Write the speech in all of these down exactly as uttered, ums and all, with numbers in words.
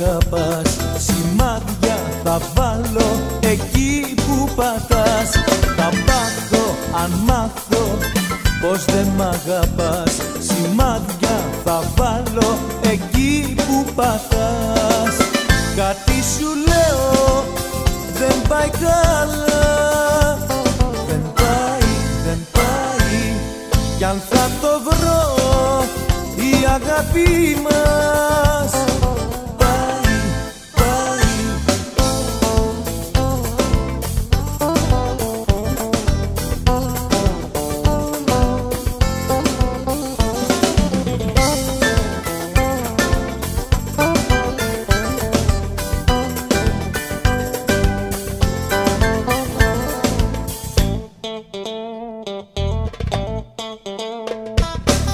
αγαπάς, σημάδια θα βάλω εκεί που πατάς. Θα πάθω αν μάθω πως δεν μ' αγαπάς, σημάδια θα βάλω εκεί που πατάς. Κάτι σου λέω δεν πάει καλά, δεν πάει, δεν πάει, κι αν θα το βρω η αγάπη μας πάει, πάει.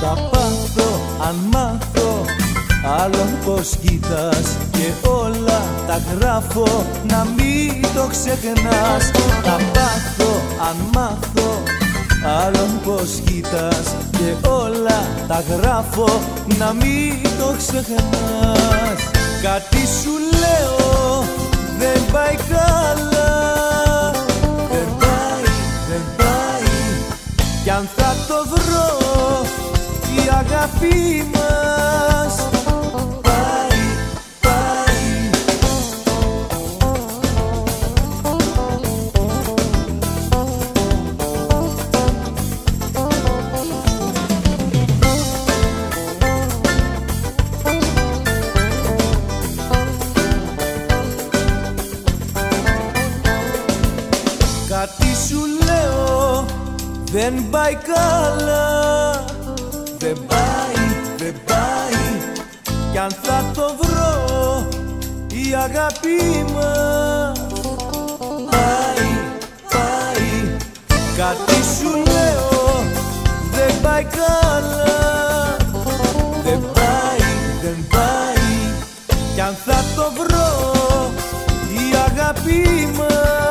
Θα πάθω αν μάθω άλλον πως κοιτάς, και όλα τα γράφω να μην το ξεχνάς. Θα πάθω αν μάθω άλλον πως κοιτάς, και όλα τα γράφω να μην το ξεχνάς. Κάτι σου λέω δεν πάει καλά, δεν πάει, δεν πάει, κι αν θα το βρω η αγάπη μας πάει, πάει. Κάτι σου λέω δεν πάει καλά, δεν πάει, δεν πάει, κι αν θα το βρω η αγάπη μας πάει, πάει. Κάτι σου λέω δεν πάει καλά, δεν πάει, δεν πάει, κι αν θα το βρω η αγάπη μας.